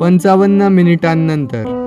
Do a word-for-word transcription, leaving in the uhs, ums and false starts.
पंचावन्न मिनिटांनंतर